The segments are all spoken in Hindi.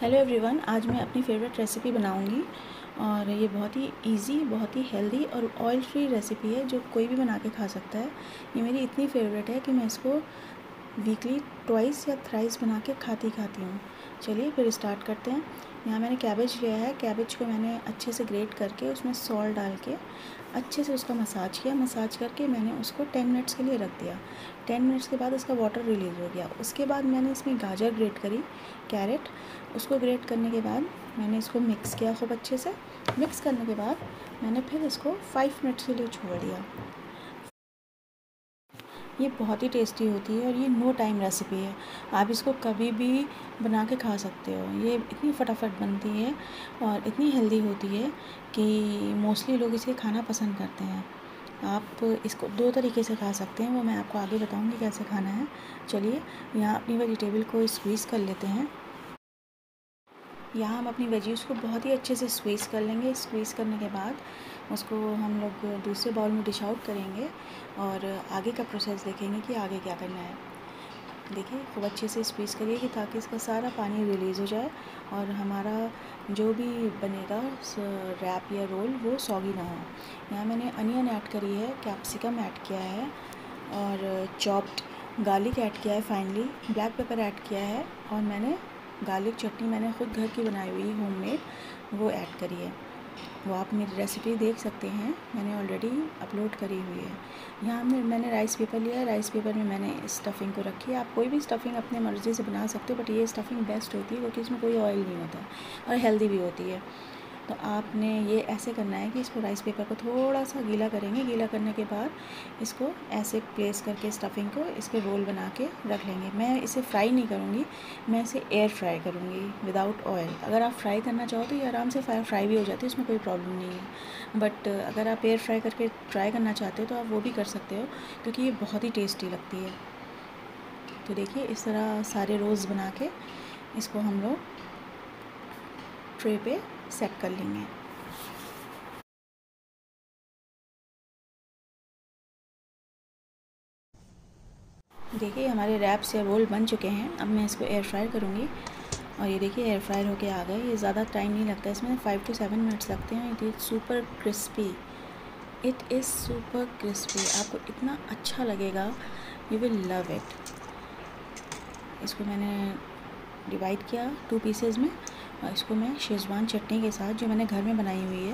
हेलो एवरीवन, आज मैं अपनी फेवरेट रेसिपी बनाऊंगी और ये बहुत ही इजी, बहुत ही हेल्दी और ऑयल फ्री रेसिपी है जो कोई भी बना के खा सकता है। ये मेरी इतनी फेवरेट है कि मैं इसको वीकली ट्वाइस या थ्राइस बना के खाती हूँ। चलिए फिर स्टार्ट करते हैं। यहाँ मैंने कैबेज लिया है। कैबेज को मैंने अच्छे से ग्रेट करके उसमें सॉल्ट डाल के अच्छे से उसका मसाज किया। मसाज करके मैंने उसको 10 मिनट्स के लिए रख दिया। 10 मिनट्स के बाद उसका वाटर रिलीज़ हो गया। उसके बाद मैंने इसमें गाजर ग्रेट करी, कैरेट, उसको ग्रेट करने के बाद मैंने इसको मिक्स किया खूब अच्छे से। मिक्स करने के बाद मैंने फिर इसको 5 मिनट्स के लिए छोड़ दिया। ये बहुत ही टेस्टी होती है और ये नो टाइम रेसिपी है। आप इसको कभी भी बना के खा सकते हो। ये इतनी फटाफट बनती है और इतनी हेल्दी होती है कि मोस्टली लोग इसे खाना पसंद करते हैं। आप इसको 2 तरीके से खा सकते हैं, वो मैं आपको आगे बताऊंगी कैसे खाना है। चलिए यहाँ अपनी वेजिटेबल को स्क्वीज़ कर लेते हैं। यहाँ हम अपनी वेजीज़ को बहुत ही अच्छे से स्क्वीज़ कर लेंगे। स्क्वीज़ करने के बाद उसको हम लोग दूसरे बाउल में डिश आउट करेंगे और आगे का प्रोसेस देखेंगे कि आगे क्या करना है। देखिए खूब अच्छे से स्क्वीज़ करिए कि ताकि इसका सारा पानी रिलीज़ हो जाए और हमारा जो भी बनेगा रैप या रोल वो सॉगी ना हो। यहाँ मैंने अनियन ऐड करी है, कैप्सिकम ऐड किया है और चॉप्ड गार्लिक ऐड किया है, फाइनली ब्लैक पेपर ऐड किया है और मैंने गार्लिक चटनी मैंने खुद घर की बनाई हुई होममेड वो ऐड करी है। वो आप मेरी रेसिपी देख सकते हैं, मैंने ऑलरेडी अपलोड करी हुई है। यहाँ मैंने राइस पेपर लिया है। राइस पेपर में मैंने स्टफिंग को रखी है। आप कोई भी स्टफिंग अपने मर्ज़ी से बना सकते हो, बट ये स्टफिंग बेस्ट होती है क्योंकि इसमें कोई ऑयल नहीं होता और हेल्दी भी होती है। तो आपने ये ऐसे करना है कि इसको राइस पेपर को थोड़ा सा गीला करेंगे। गीला करने के बाद इसको ऐसे प्लेस करके स्टफिंग को इसके रोल बना के रख लेंगे। मैं इसे फ्राई नहीं करूँगी, मैं इसे एयर फ्राई करूँगी विदाउट ऑयल। अगर आप फ्राई करना चाहो तो ये आराम से फ्राई भी हो जाती है, इसमें कोई प्रॉब्लम नहीं है। बट अगर आप एयर फ्राई करके ट्राई करना चाहते हो तो आप वो भी कर सकते हो क्योंकि ये बहुत ही टेस्टी लगती है। तो देखिए इस तरह सारे रोल्स बना के इसको हम लोग ट्रे पे सेट कर लेंगे। देखिए हमारे रैप्स या रोल बन चुके हैं। अब मैं इसको एयर फ्राई करूँगी और ये देखिए एयर फ्रायर होके आ गए। ये ज़्यादा टाइम नहीं लगता, इसमें 5 से 7 मिनट्स लगते हैं। It is super crispy, it is super crispy. आपको इतना अच्छा लगेगा, यू विल लव इट। इसको मैंने डिवाइड किया 2 पीसेज में और इसको मैं शेजवान चटनी के साथ जो मैंने घर में बनाई हुई है,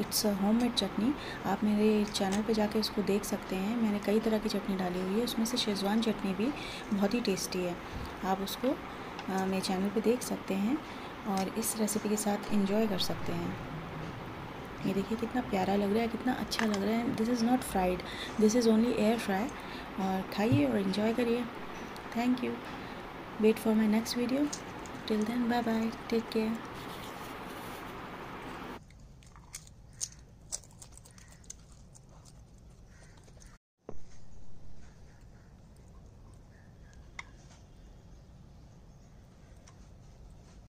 इट्स होममेड चटनी। आप मेरे चैनल पे जाके इसको देख सकते हैं, मैंने कई तरह की चटनी डाली हुई है, उसमें से शेजवान चटनी भी बहुत ही टेस्टी है। आप उसको मेरे चैनल पे देख सकते हैं और इस रेसिपी के साथ एंजॉय कर सकते हैं। ये देखिए कितना प्यारा लग रहा है, कितना अच्छा लग रहा है। This is not fried, this is only air fry. और खाइए और इन्जॉय करिए। Thank you, wait for my next video. Till then, bye bye, take care.